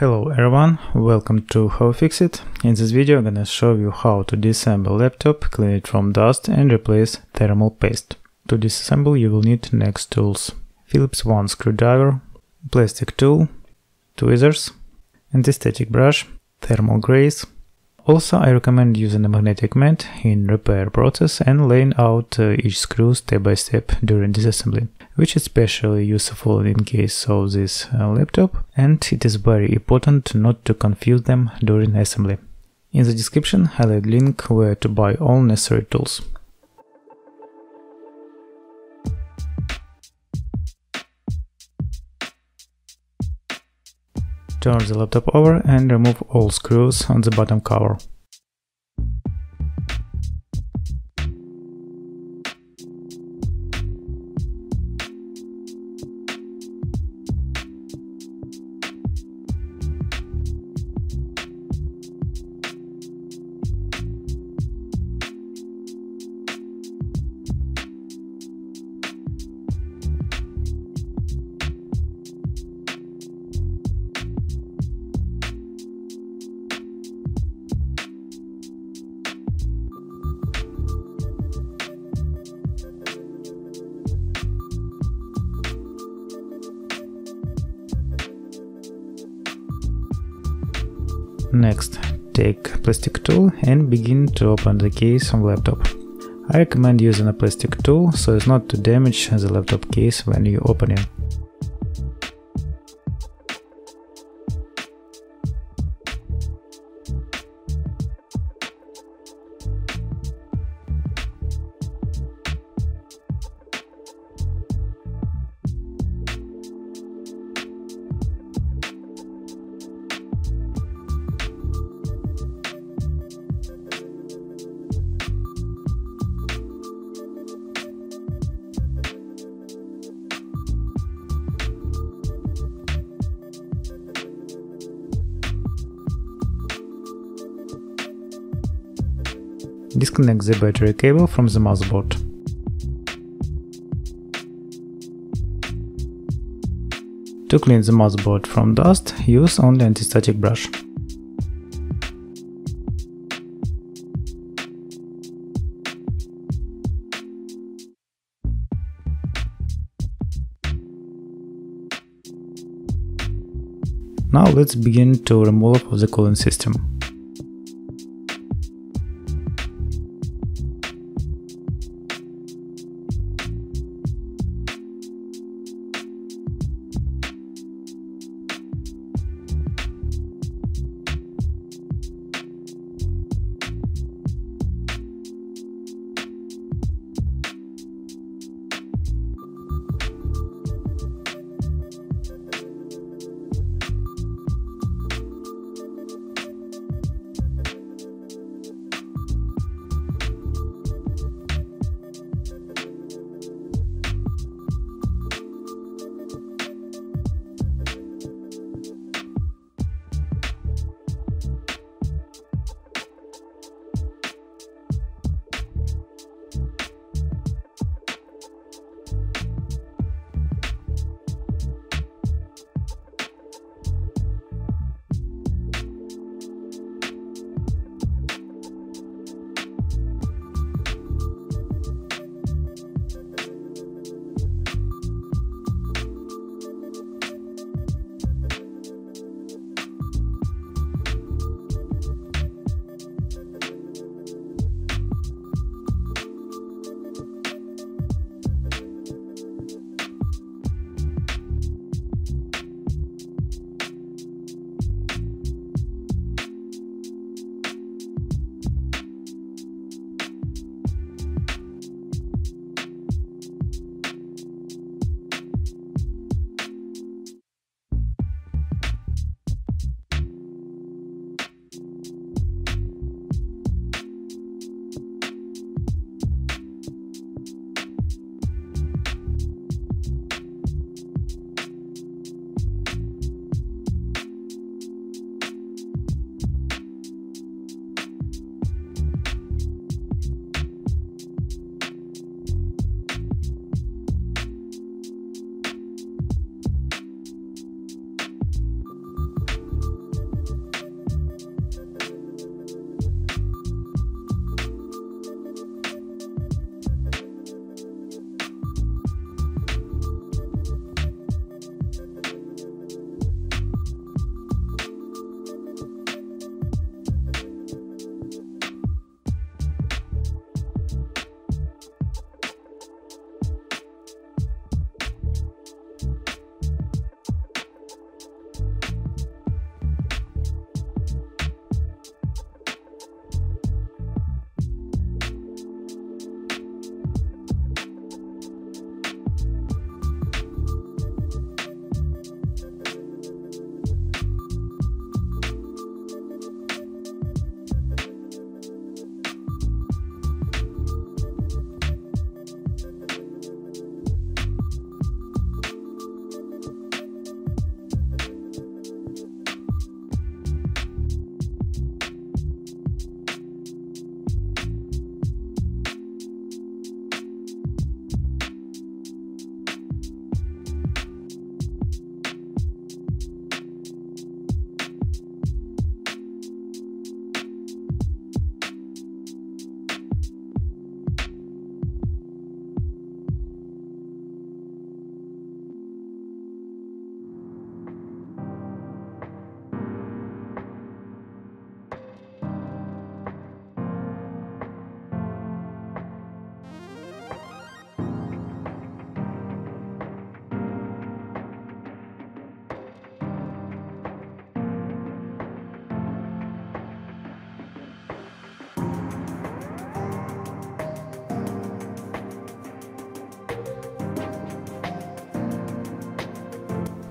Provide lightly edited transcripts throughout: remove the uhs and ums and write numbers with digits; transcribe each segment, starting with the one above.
Hello everyone, welcome to HowFixit. In this video I'm gonna show you how to disassemble laptop, clean it from dust and replace thermal paste. To disassemble you will need next tools: Phillips 1 screwdriver, plastic tool, tweezers, anti-static brush, thermal grease. Also I recommend using a magnetic mat in repair process and laying out each screw step by step during disassembly, which is especially useful in case of this laptop, and it is very important not to confuse them during assembly. In the description I'll add link where to buy all necessary tools. Turn the laptop over and remove all screws on the bottom cover. Next, take plastic tool and begin to open the case of laptop. I recommend using a plastic tool so as not to damage the laptop case when you open it. Disconnect the battery cable from the motherboard. To clean the motherboard from dust, use only anti-static brush. Now let's begin to remove the cooling system.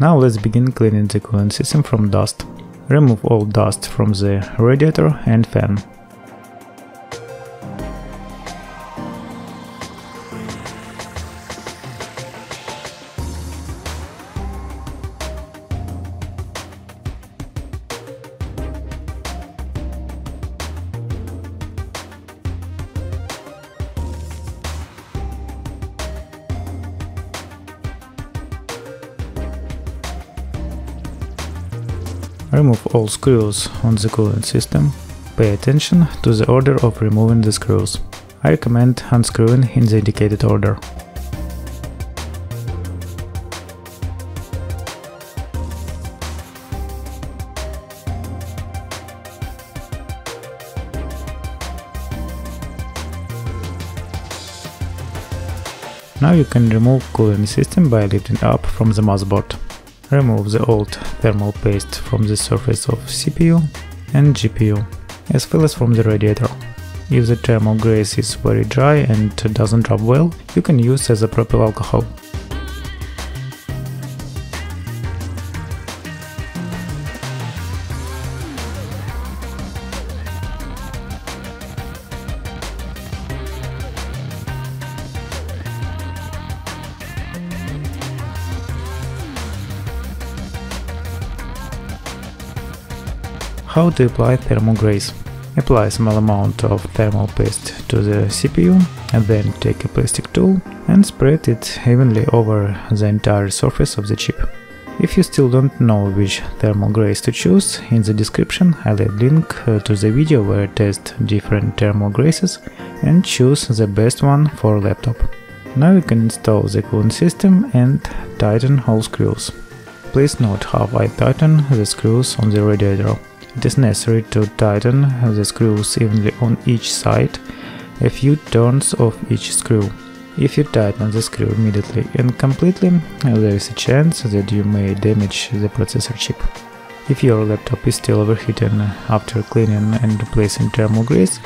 Now let's begin cleaning the cooling system from dust. Remove all dust from the radiator and fan. Remove all screws on the cooling system. Pay attention to the order of removing the screws. I recommend unscrewing in the indicated order. Now you can remove cooling system by lifting up from the motherboard. Remove the old thermal paste from the surface of CPU and GPU, as well as from the radiator. If the thermal grease is very dry and doesn't rub well, you can use as a propyl alcohol. How to apply thermal grease. Apply a small amount of thermal paste to the CPU and then take a plastic tool and spread it evenly over the entire surface of the chip. If you still don't know which thermal grease to choose, in the description I will link to the video where I test different thermal greases and choose the best one for laptop. Now you can install the cooling system and tighten all screws. Please note how I tighten the screws on the radiator. It is necessary to tighten the screws evenly on each side, a few turns of each screw. If you tighten the screw immediately and completely, there is a chance that you may damage the processor chip. If your laptop is still overheating after cleaning and replacing thermal grease,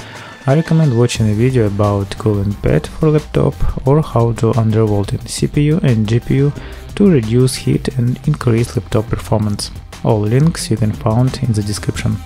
I recommend watching a video about cooling pad for laptop or how to undervolting CPU and GPU to reduce heat and increase laptop performance. All links you can find in the description.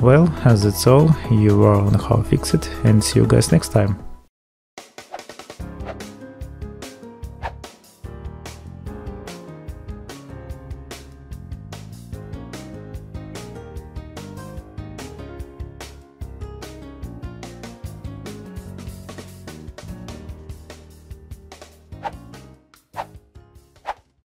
Well, that's all. You are on HowFixit, and see you guys next time.